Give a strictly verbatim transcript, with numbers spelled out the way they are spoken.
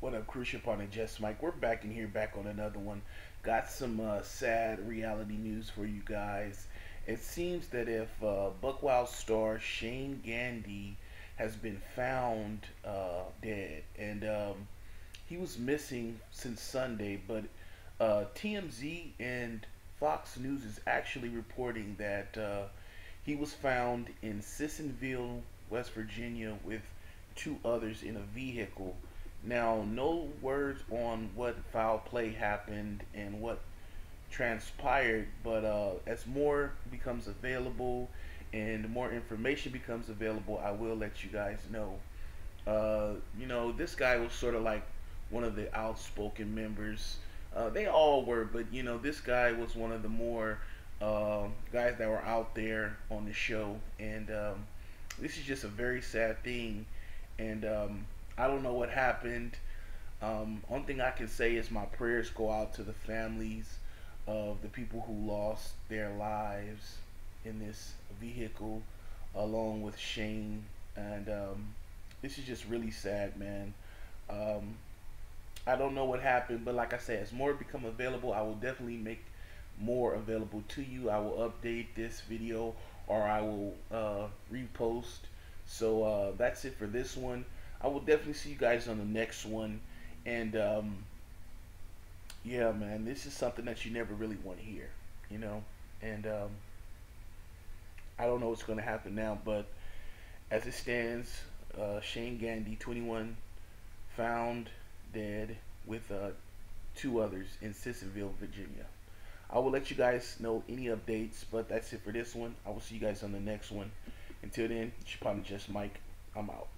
What up, crew? It's your partner, Just Mike. We're back in here, back on another one. Got some uh, sad reality news for you guys. It seems that if uh, Buckwild star Shain Gandee has been found uh, dead, and um, he was missing since Sunday, but uh, T M Z and Fox News is actually reporting that uh, he was found in Sissonville, West Virginia, with two others in a vehicle. Now, no words on what foul play happened and what transpired, but uh, as more becomes available and more information becomes available, I will let you guys know. Uh, you know, this guy was sort of like one of the outspoken members. Uh, they all were, but you know, this guy was one of the more uh, guys that were out there on the show, and um, this is just a very sad thing, and um, I don't know what happened. Um, only thing I can say is my prayers go out to the families of the people who lost their lives in this vehicle, along with Shain. And um, this is just really sad, man. Um, I don't know what happened, but like I said, as more become available, I will definitely make more available to you. I will update this video, or I will uh, repost. So uh, that's it for this one. I will definitely see you guys on the next one. And um, yeah, man, this is something that you never really want to hear, you know. And um, I don't know what's going to happen now, but as it stands, uh, Shain Gandee, twenty-one, found dead with uh, two others in Sissonville, Virginia. I will let you guys know any updates, but that's it for this one. I will see you guys on the next one. Until then, it's your partner, Just Mike. I'm out.